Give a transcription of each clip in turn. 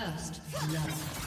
First love.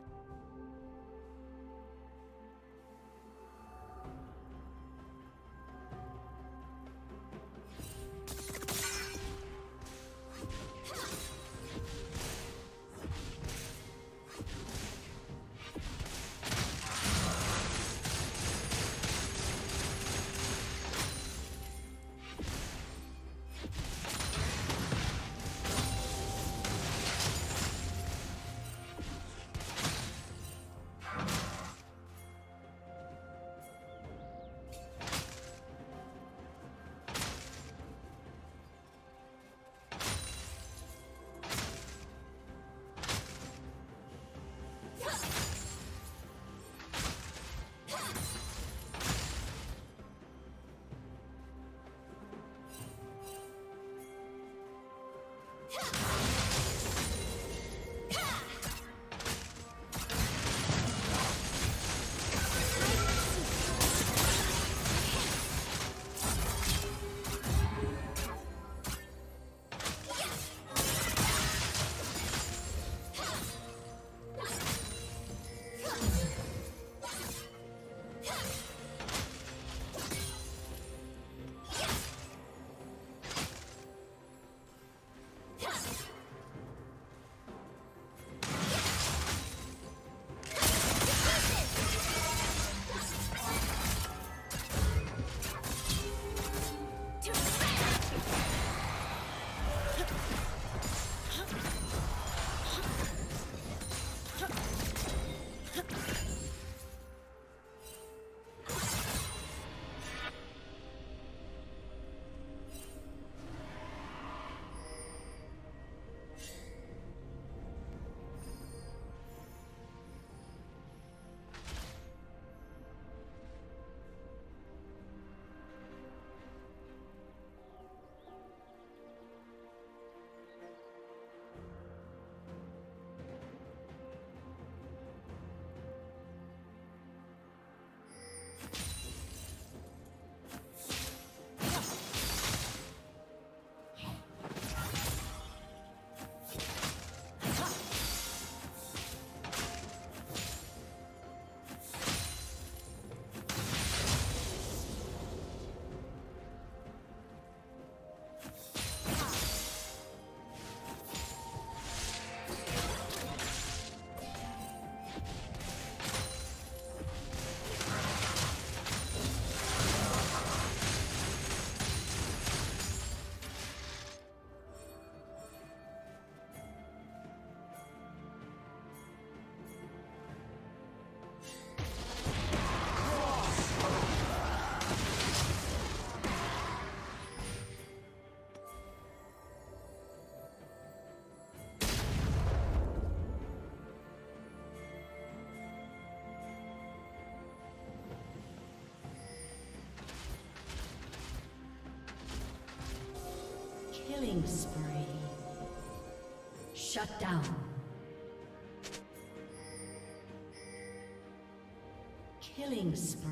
Killing spree. Shut down. Killing spree.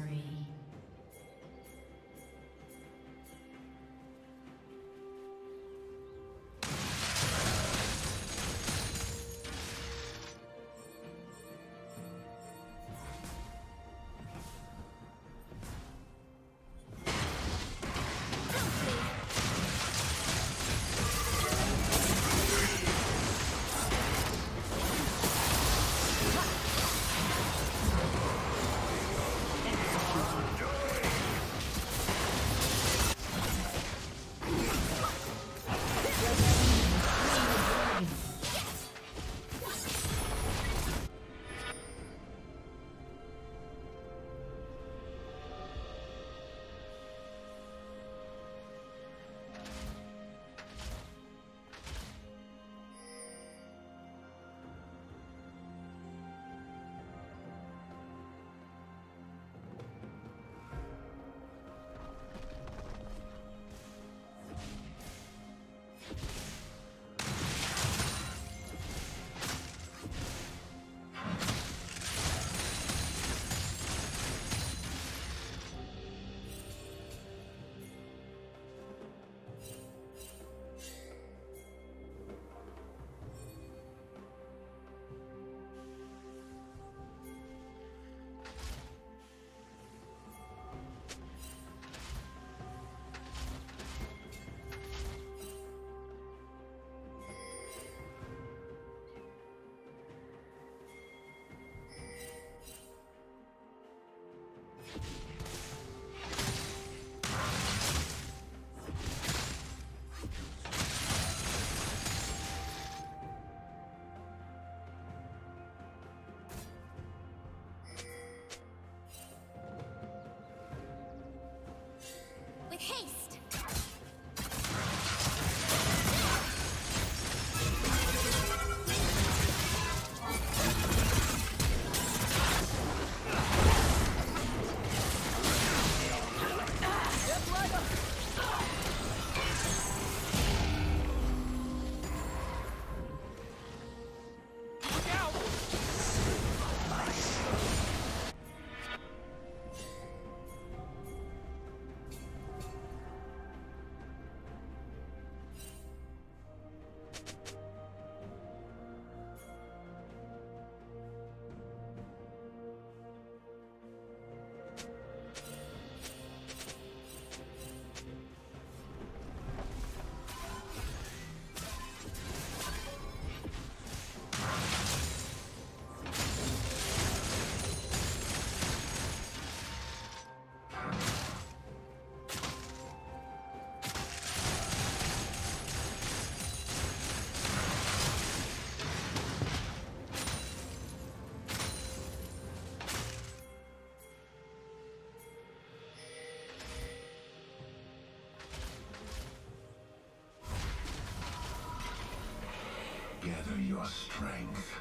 Gather your strength.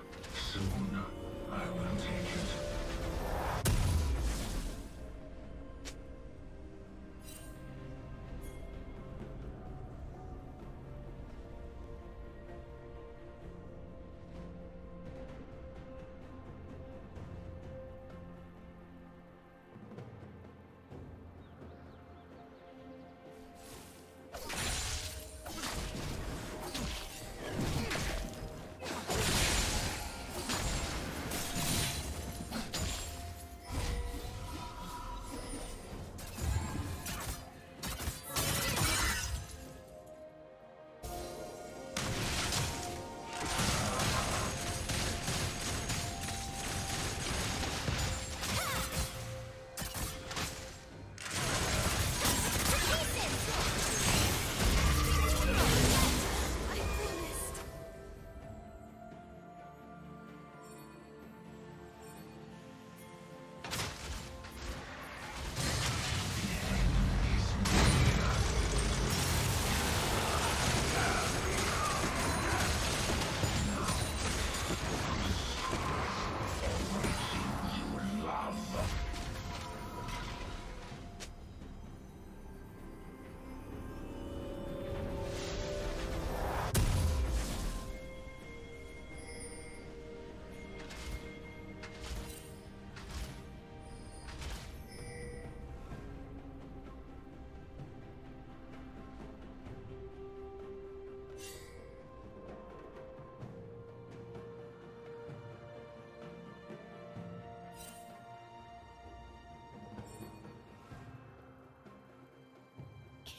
Soon, I will take it.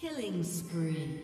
Killing spree.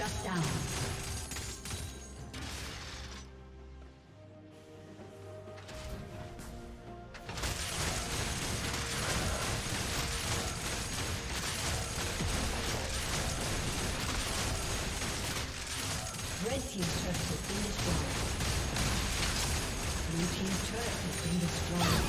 Shut down. Red team's turret has been destroyed. Blue team's turret has been destroyed.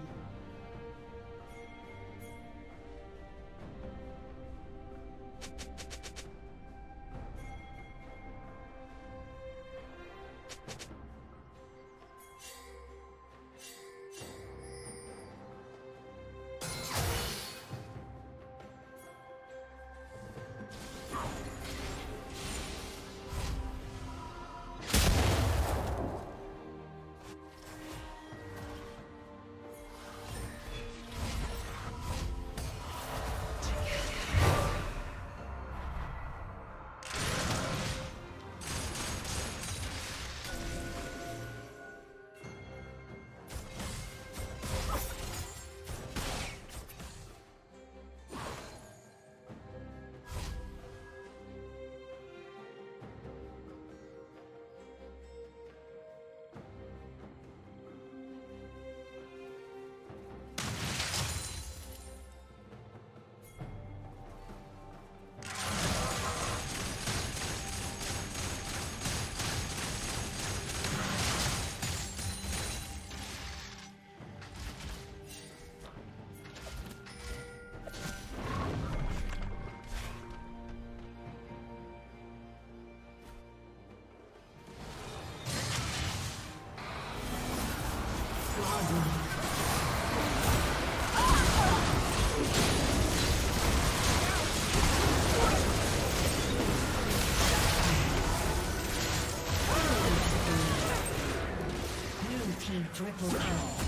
Triple kill.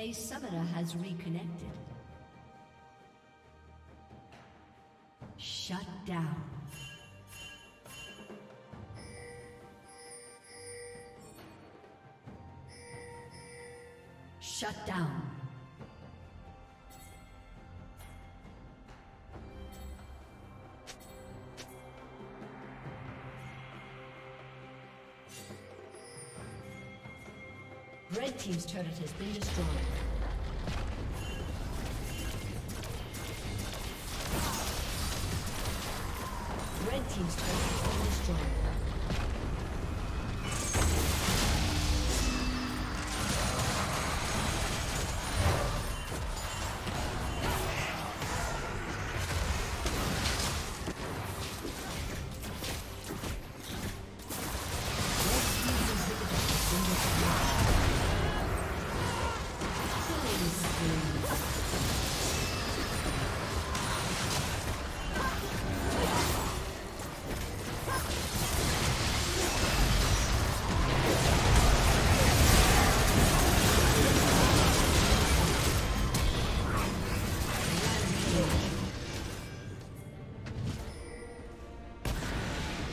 A summoner has reconnected. Shut down. Shut down. Red team's turret has been destroyed. Red team's turret has been destroyed.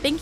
Thank